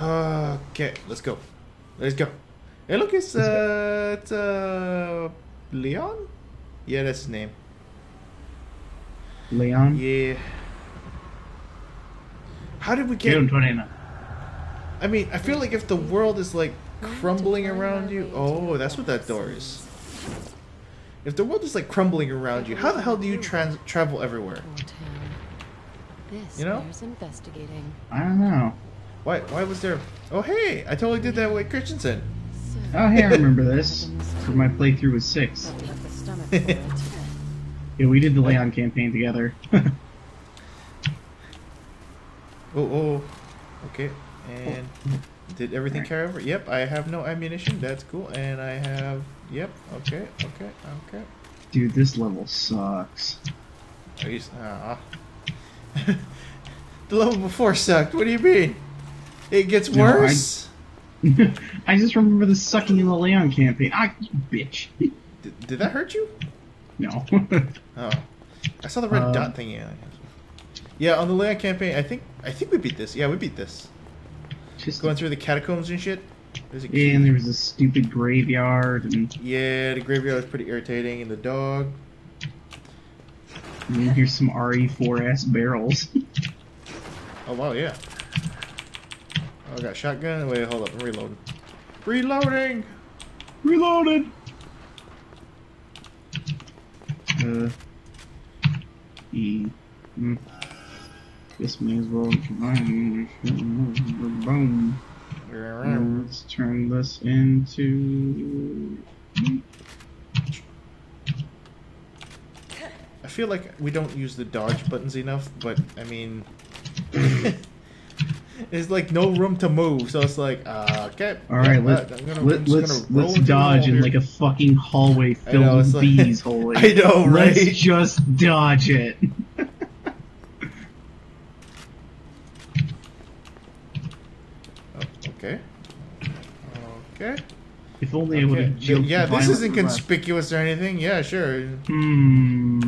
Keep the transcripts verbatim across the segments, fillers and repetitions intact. Okay, let's go. Let's go. Hey, look, it's, uh, it's, uh, Leon? Yeah, that's his name. Leon? Yeah. How did we get... twenty-nine. I mean, I feel like if the world is, like, crumbling around you... Oh, that's what that door is. If the world is, like, crumbling around you, how the hell do you trans travel everywhere? You know? I don't know. Why, why was there... Oh, hey! I totally did that with Christensen. Oh, hey, I remember this. For my playthrough was six. Yeah, we did the Leon campaign together. oh, oh. Okay. And did everything carry over? Yep, I have no ammunition. That's cool. And I have... Yep. Okay. Okay. Okay. Dude, this level sucks. Are you... Uh, the level before sucked. What do you mean? It gets worse? No, I, I just remember the sucking in the Leon campaign. Ah, you bitch. Did, did that hurt you? No. Oh. I saw the red uh, dot thingy. Yeah, on the Leon campaign, I think I think we beat this. Yeah, we beat this. Just going through the catacombs and shit. There's a key. Yeah, and there was a stupid graveyard. And... Yeah, the graveyard was pretty irritating. And the dog. And then here's some R E four-ass barrels. Oh, wow, yeah. Oh, I got a shotgun. Wait, hold up. I'm reloading. Reloading! Reloaded! Uh. E. Mm. This may as well combine. Boom. Now let's turn this into. I feel like we don't use the dodge buttons enough, but I mean. There's like no room to move, so it's like, uh, okay. Alright, let's, let, let's, let's dodge in like a fucking hallway filled with bees, holy. I know, right? Let's just dodge it. Oh, okay. Okay. If only okay. I would have jumped. Yeah, this isn't conspicuous left. Or anything. Yeah, sure. Hmm.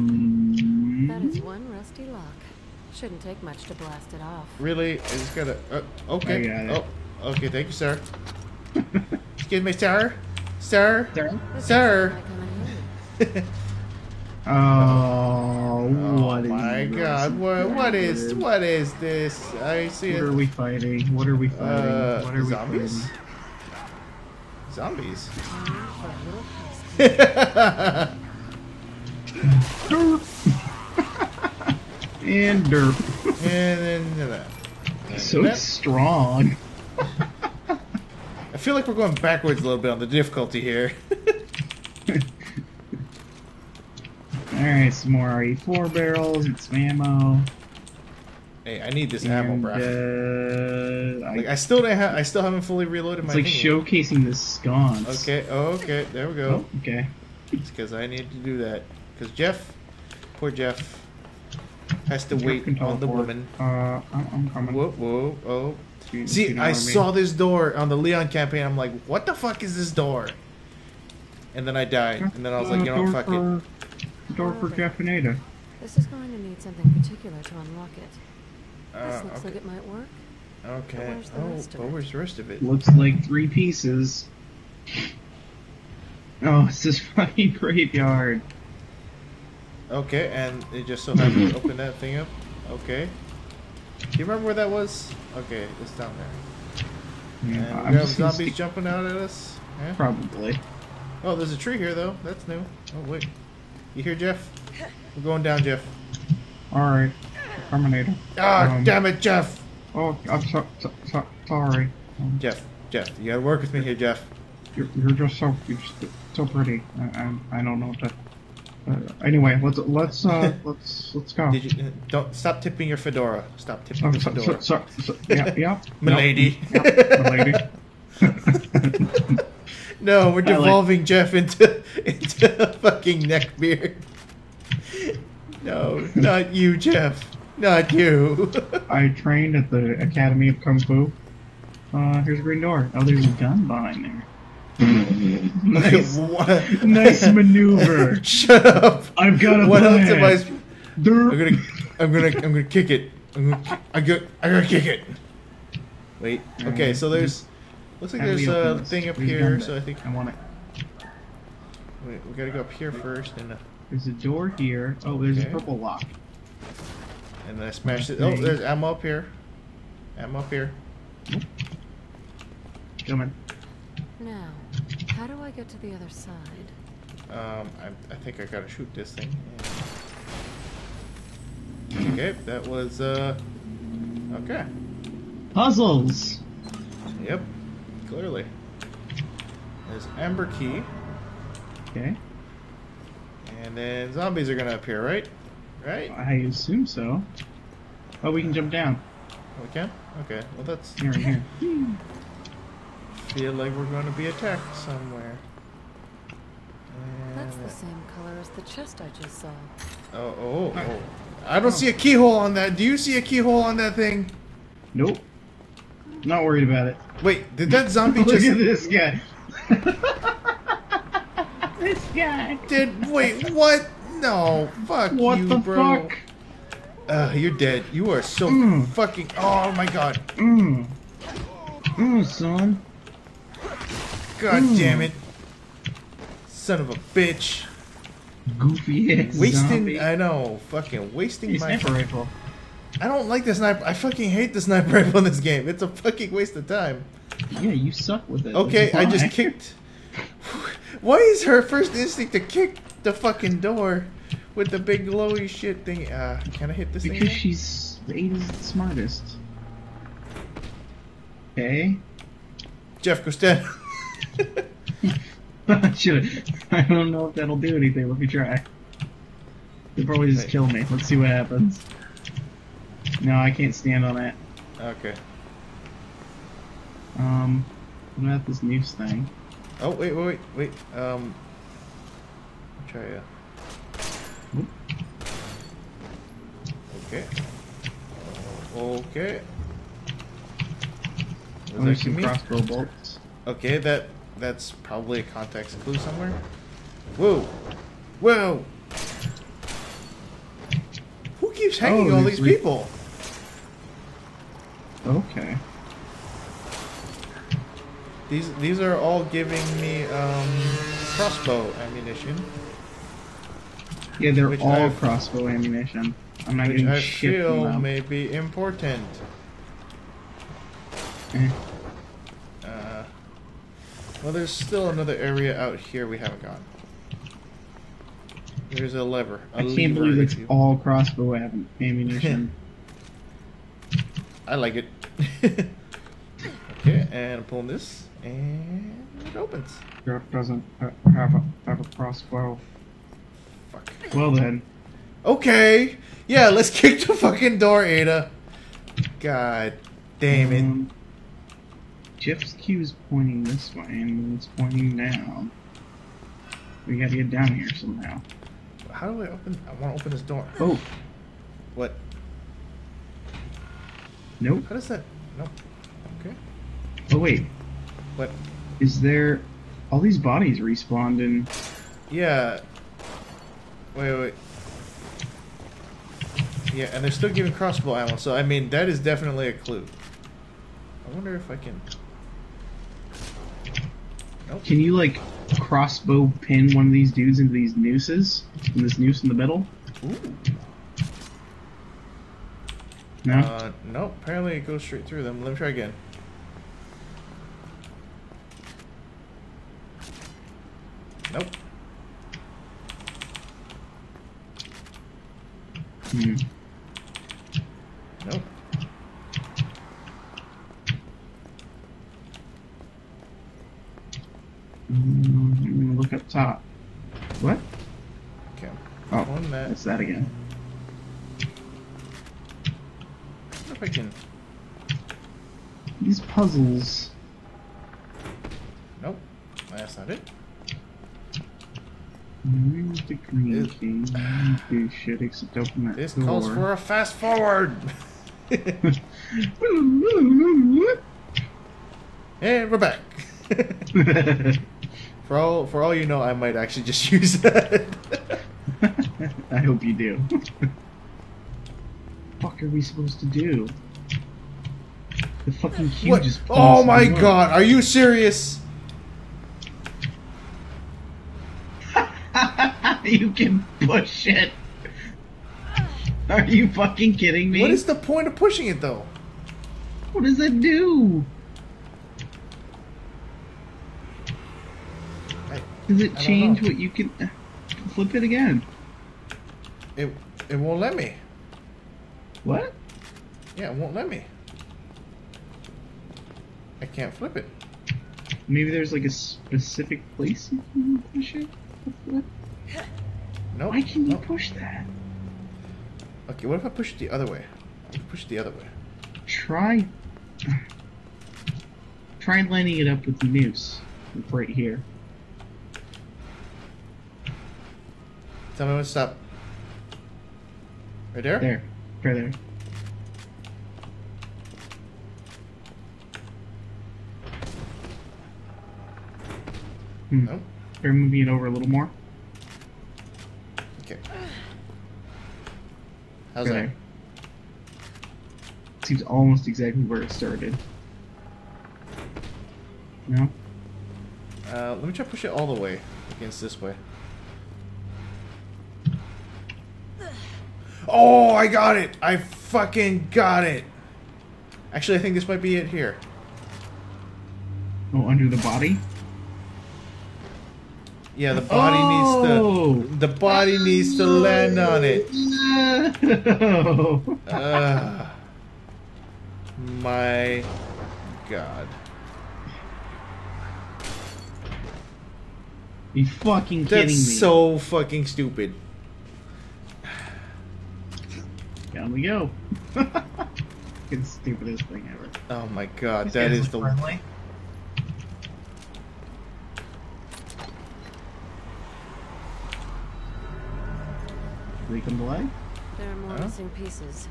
That is one rusty lock. Shouldn't take much to blast it off. Really? I just gotta... Uh, okay. I got it. Oh, okay, thank you, sir. Excuse me, sir? Sir? Sir? Sir? Oh, oh, what my God. What, what is what is this? I see it. What are we fighting? What are we fighting? Uh, what are zombies? We fighting? Zombies? Zombies? And derp. And then that. And so that. Strong. I feel like we're going backwards a little bit on the difficulty here. Alright, some more R E four barrels and some ammo. Hey, I need this and, ammo, bro. Uh, like, I, I still don't have I still haven't fully reloaded it's my It's like thingy. Showcasing the sconce. Okay, oh, okay, there we go. Oh, okay. It's because I need to do that. Because Jeff, poor Jeff. Has to wait on the woman. Uh, I'm coming. Whoa, whoa, oh. You, See, you know I saw mean? This door on the Leon campaign. I'm like, what the fuck is this door? And then I died. And then I was like, you know, fuck for, it. Door for Jeff and Ada. This is going to need something particular to unlock it. Uh, this looks okay. like it might work. Okay. Where's the, oh, rest oh, where's the rest of it? Looks like three pieces. Oh, it's this fucking graveyard. Okay, and it just so happened to open that thing up. Okay. Do you remember where that was? Okay, it's down there. Yeah, and I'm we have zombies jumping out at us? Yeah. Probably. Oh, there's a tree here, though. That's new. Oh, wait. You hear, Jeff? We're going down, Jeff. Alright. Terminator. Ah, um, damn it, Jeff! Oh, I'm so, so, so, sorry. Um, Jeff, Jeff, you gotta work with me here, Jeff. You're, you're just so you're just so pretty. I, I, I don't know what to... Uh, anyway, let's let's uh, let's let's go. Did you, don't stop tipping your fedora. Stop tipping oh, your so, fedora. So, so, so, yeah, yeah. Milady. Yep, milady. No, we're devolving like... Jeff into into a fucking neckbeard. No, not you, Jeff. Not you. I trained at the Academy of Kung Fu. Uh, here's a green door. Oh, there's a gun behind there. Nice, nice maneuver. Shut up! I've got a what plan. Else am I? I'm gonna, I'm gonna, I'm gonna kick it. I'm gonna, I'm gonna, I'm gonna kick it. Wait. Okay, so there's... Looks like there's a thing up here, so I think... I want it. Wait, we gotta go up here first, and... Uh, there's a door here. Oh, there's okay. a purple lock. And then I smashed it. Oh, there's ammo up here. Ammo up here. Come in. Now, how do I get to the other side? Um, I, I think I gotta shoot this thing. Yeah. Okay, that was, uh... Okay. Puzzles! Yep, clearly. There's Amber Key. Okay. And then zombies are gonna appear, right? Right? I assume so. Oh, we can jump down. We can? Okay, well that's... Here, here. Feel like we're gonna be attacked somewhere. And that's the same color as the chest I just saw. Oh, oh, oh. I don't oh. see a keyhole on that. Do you see a keyhole on that thing? Nope. Not worried about it. Wait, did that zombie Look just... Look at this guy. This guy. Did wait what? No, fuck what you, the bro. Fuck? Uh, you're dead. You are so mm. fucking. Oh my god. Mmm. Mmm, son. God mm. damn it. Son of a bitch. Goofy ass. Wasting. Zombie. I know. Fucking wasting hey, my sniper rifle. I don't like this sniper. I fucking hate the sniper rifle in this game. It's a fucking waste of time. Yeah, you suck with it. Okay, I just kicked. Why is her first instinct to kick the fucking door with the big glowy shit thing? Uh, can I hit this because thing? Because she's Ada's the smartest. Okay. Jeff goes dead. I don't know if that'll do anything. Let me try. They'll probably just kill me. Let's see what happens. No, I can't stand on that. Okay. Um, what about this noose thing? Oh, wait, wait, wait, wait, um... I'll try, uh... Oop. Okay. Okay. Was oh, there's some crossbow bolts. Okay, that... that's probably a context clue somewhere. Whoa! Whoa! Who keeps hanging oh, all these we... people? Okay. These these are all giving me um, crossbow ammunition. Yeah, they're all I've, crossbow ammunition. I'm not getting shit from them. Which I feel may be important. Eh. Uh, well, there's still another area out here we haven't gone. There's a lever. A I can't lever believe it's you. all crossbow am ammunition. I like it. Okay, and I'm pulling this. And it opens. It doesn't have a, have a crossbow. Fuck. Well then. Okay. Yeah, let's kick the fucking door, Ada. God damn it. Um, Jeff's Q is pointing this way, and it's pointing down. We gotta get down here somehow. How do I open? I want to open this door. Oh. What? Nope. How does that? Nope. Okay. Oh wait. What? Is there? All these bodies respawned and. Yeah. Wait, wait. Yeah, and they're still giving crossbow ammo, so I mean that is definitely a clue. I wonder if I can. Nope. Can you like crossbow pin one of these dudes into these nooses? And this noose in the middle? Ooh. No? Uh, nope. Apparently it goes straight through them. Let me try again. Nope. Hmm. Nope. Mm, I'm gonna look up top. What? Okay. Oh, One that's that again. I wonder if I can... These puzzles. Nope. That's not it. Where's the green key? I don't do shit except open that this door. This calls for a fast forward! And we're back! for all for all you know, I might actually just use that. I hope you do. What the fuck are we supposed to do? The fucking huge is oh my god, are you serious? You can push it. Are you fucking kidding me? What is the point of pushing it though? What does it do? I, does it I change what you can... Flip it again. It, it won't let me. What? Yeah, it won't let me. I can't flip it. Maybe there's like a specific place you can push it? Flip? Nope. Why can nope. you push that? Okay, what if I push it the other way? Push it the other way. Try... Try lining it up with the noose. Right here. Tell me when to stop. Right there? There. Right there. Hmm. Nope. They're moving it over a little more. Okay. How's that? Seems almost exactly where it started. No? Uh, let me try to push it all the way against this way. Oh, I got it! I fucking got it! Actually, I think this might be it here. Oh, under the body? Yeah, the body oh! needs to... The body oh, needs to no. land on it. No! uh. My god. You fucking kidding me. That's so fucking stupid. Down we go. It's the stupidest thing ever. Oh my god, that is the one. We can play? There are more missing pieces.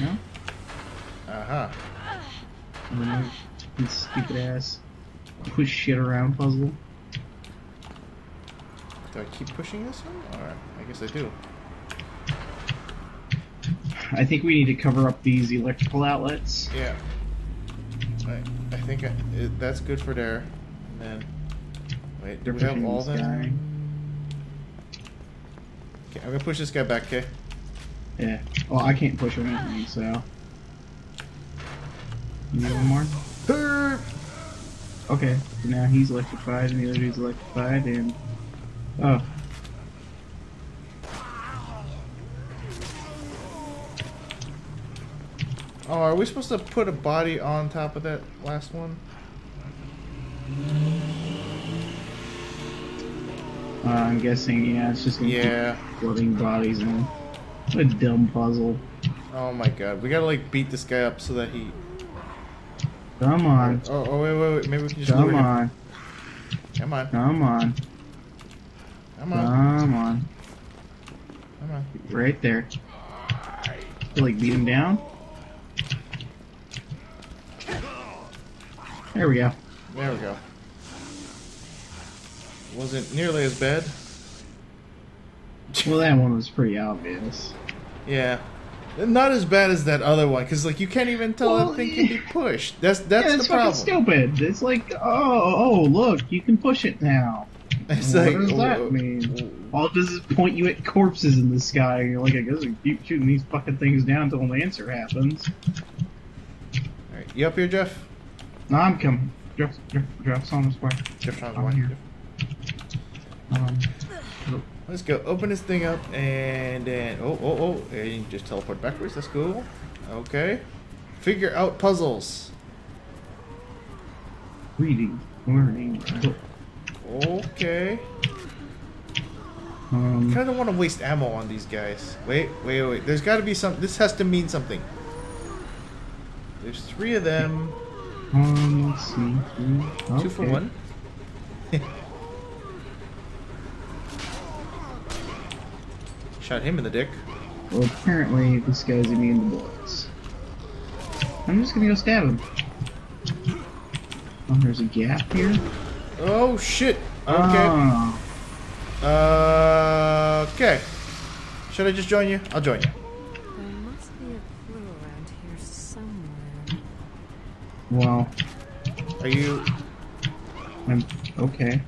No? Uh-huh. Remember this stupid ass push shit around puzzle. Do I keep pushing this one? Or I guess I do. I think we need to cover up these electrical outlets. Yeah. I, I think I, it, that's good for there. And then... Wait, do we have all that? Okay, I'm gonna push this guy back, okay? Yeah. Well, I can't push or anything, so... You need one more? Burp. Okay, so now he's electrified, and the other dude's electrified, and... Oh. Oh, are we supposed to put a body on top of that last one? Uh, I'm guessing, yeah, it's just gonna yeah. keep flooding bodies in. What a dumb puzzle. Oh my god, we gotta like beat this guy up so that he... Come on. Oh, oh wait, wait, wait, maybe we can just Come on. Come on. Come on. Come on. Come on. Come on. Right there. You, like beat him down? There we go. There we go. Wasn't nearly as bad. Well, that one was pretty obvious. Yeah, not as bad as that other one, because like you can't even tell well, that thing can be pushed. That's that's yeah, the it's problem. It's fucking stupid. It's like, oh, oh, look, you can push it now. It's what like, does that oh, mean? Oh. All it does is point you at corpses in the sky, and you're like, I guess we keep shooting these fucking things down until an answer happens. All right, you up here, Jeff? No, I'm coming. Jeff's, Jeff, Jeff's on the square. Jeff's on the square here. Um. Let's go open this thing up and then oh oh oh and just teleport backwards. That's cool. Okay. Figure out puzzles. Reading, learning. Okay. Um, I kind of want to waste ammo on these guys. Wait, wait, wait. There's got to be some. This has to mean something. There's three of them. Um, let's see. Three. Okay. Two for one. Shot him in the dick. Well, apparently this guy's immune to bullets. I'm just gonna go stab him. Oh, there's a gap here. Oh shit. Okay. Oh. Uh, okay. Should I just join you? I'll join you. There must be a clue around around here somewhere. Well, are you? I'm okay.